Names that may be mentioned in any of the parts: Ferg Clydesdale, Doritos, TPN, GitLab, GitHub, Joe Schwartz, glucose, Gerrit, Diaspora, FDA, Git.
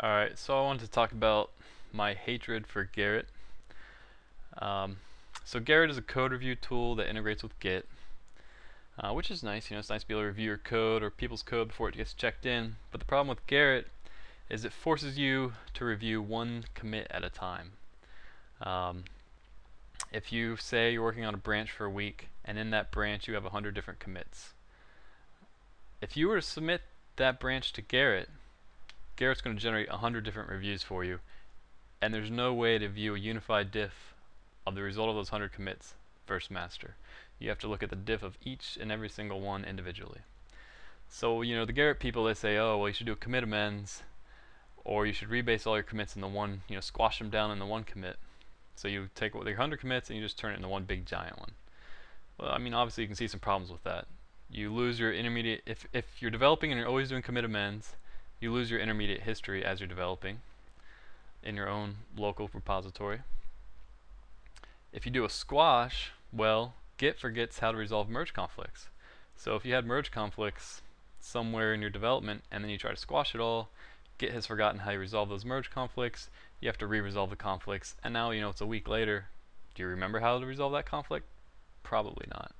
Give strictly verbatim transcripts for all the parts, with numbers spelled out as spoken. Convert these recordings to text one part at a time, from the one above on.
Alright, so I wanted to talk about my hatred for Gerrit. Um, so Gerrit is a code review tool that integrates with Git, uh, which is nice. You know, it's nice to be able to review your code or people's code before it gets checked in. But the problem with Gerrit is it forces you to review one commit at a time. Um, if you say you're working on a branch for a week, and in that branch you have a hundred different commits, if you were to submit that branch to Gerrit, Gerrit's going to generate a hundred different reviews for you, and there's no way to view a unified diff of the result of those hundred commits versus master. You have to look at the diff of each and every single one individually. So, you know, the Gerrit people, they say, oh, well, you should do a commit amends, or you should rebase all your commits in the one, you know, squash them down in the one commit. So you take what your hundred commits and you just turn it into one big giant one. Well, I mean, obviously you can see some problems with that. You lose your intermediate, if, if you're developing and you're always doing commit amends, you lose your intermediate history as you're developing in your own local repository. If you do a squash, well, Git forgets how to resolve merge conflicts. So if you had merge conflicts somewhere in your development and then you try to squash it all, Git has forgotten how you resolve those merge conflicts. You have to re-resolve the conflicts, and now, you know, it's a week later. Do you remember how to resolve that conflict? Probably not.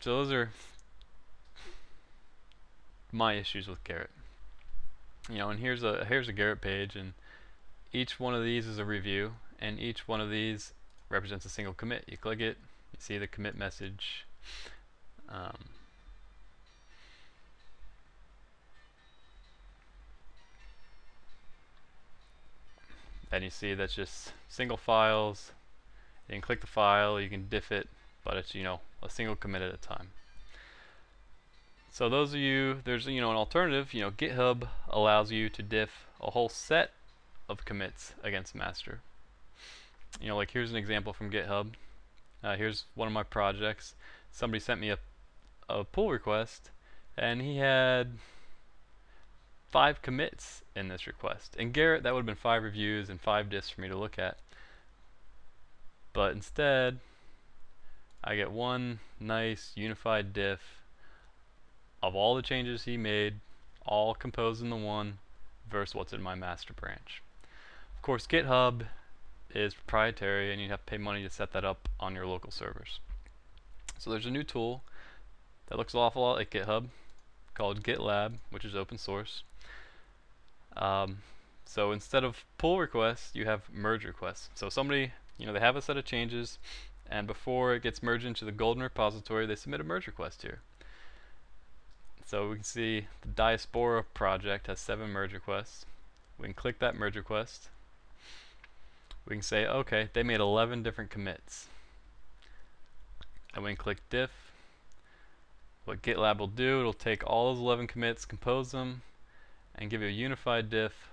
So those are my issues with Gerrit. You know, and here's a here's a Gerrit page, and each one of these is a review, and each one of these represents a single commit. You click it, you see the commit message. Um, And you see that's just single files. You can click the file, you can diff it, but it's, you know, a single commit at a time. So those of you, there's, you know, an alternative. You know, GitHub allows you to diff a whole set of commits against master. You know, like here's an example from GitHub. Uh, here's one of my projects. Somebody sent me a, a pull request, and he had five commits in this request. In Gerrit, that would have been five reviews and five diffs for me to look at. But instead, I get one nice unified diff of all the changes he made, all composed in the one, versus what's in my master branch. Of course, GitHub is proprietary, and you have to pay money to set that up on your local servers. So there's a new tool that looks an awful lot like GitHub called GitLab, which is open source. Um, so instead of pull requests, you have merge requests. So somebody, you know, they have a set of changes, and before it gets merged into the golden repository, they submit a merge request here. So we can see the Diaspora project has seven merge requests. We can click that merge request. We can say, okay, they made eleven different commits. And we can click diff. What GitLab will do, it'll take all those eleven commits, compose them, and give you a unified diff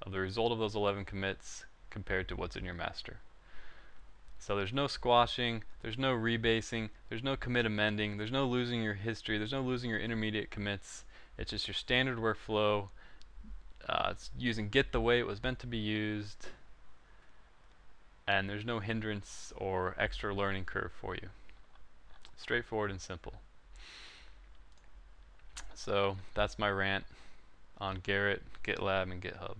of the result of those eleven commits compared to what's in your master. So there's no squashing, there's no rebasing, there's no commit amending, there's no losing your history, there's no losing your intermediate commits. It's just your standard workflow. Uh, it's using Git the way it was meant to be used, and there's no hindrance or extra learning curve for you. Straightforward and simple. So that's my rant on Gerrit, GitLab, and GitHub.